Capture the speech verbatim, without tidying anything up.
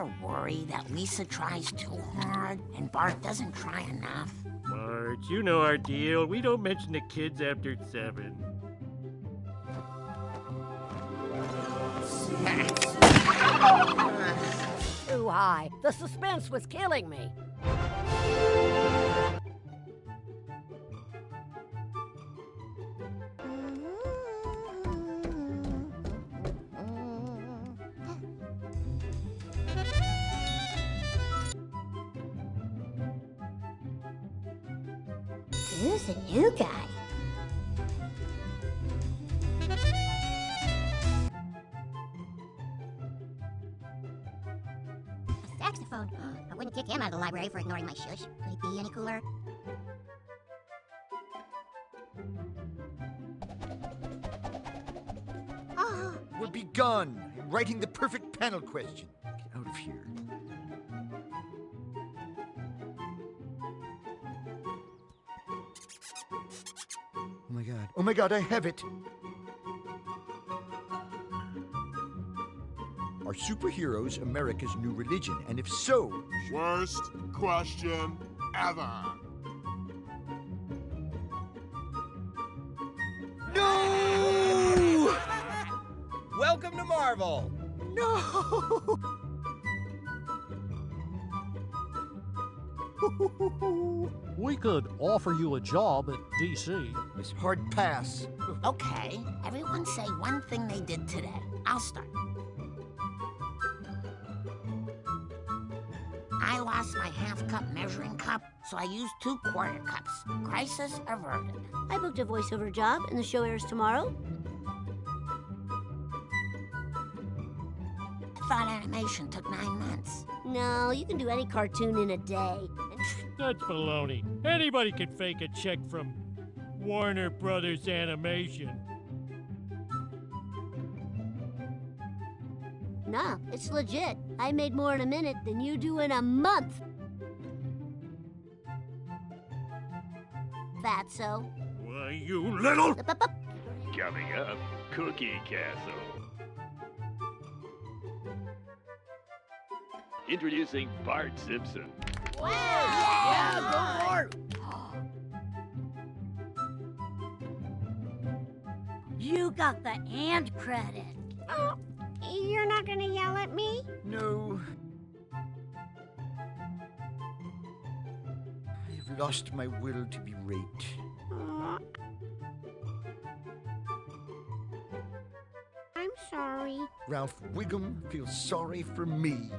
ever worry that Lisa tries too hard and Bart doesn't try enough? Bart, you know our deal. We don't mention the kids after seven. Too high. The suspense was killing me. Who's the new guy? A saxophone. I wouldn't kick him out of the library for ignoring my shush. Could he be any cooler? Oh. We'll be gone. You're writing the perfect panel question. Get out of here. Oh my god. Oh my god, I have it! Are superheroes America's new religion? And if so... Worst question ever! No! Welcome to Marvel! No! We could offer you a job at D C It's hard pass. Okay, everyone say one thing they did today. I'll start. I lost my half-cup measuring cup, so I used two quarter cups. Crisis averted. I booked a voiceover job, and the show airs tomorrow. I thought animation took nine months. No, you can do any cartoon in a day. That's baloney. Anybody can fake a check from Warner Brothers Animation. Nah, it's legit. I made more in a minute than you do in a month. Fatso. Why, you little... Up, up, up. Coming up, Cookie Castle. Introducing Bart Simpson. Wow! Yeah, go for it! You got the and credit. Oh, you're not gonna yell at me? No. I've lost my will to be raped. Oh. I'm sorry. Ralph Wiggum feels sorry for me.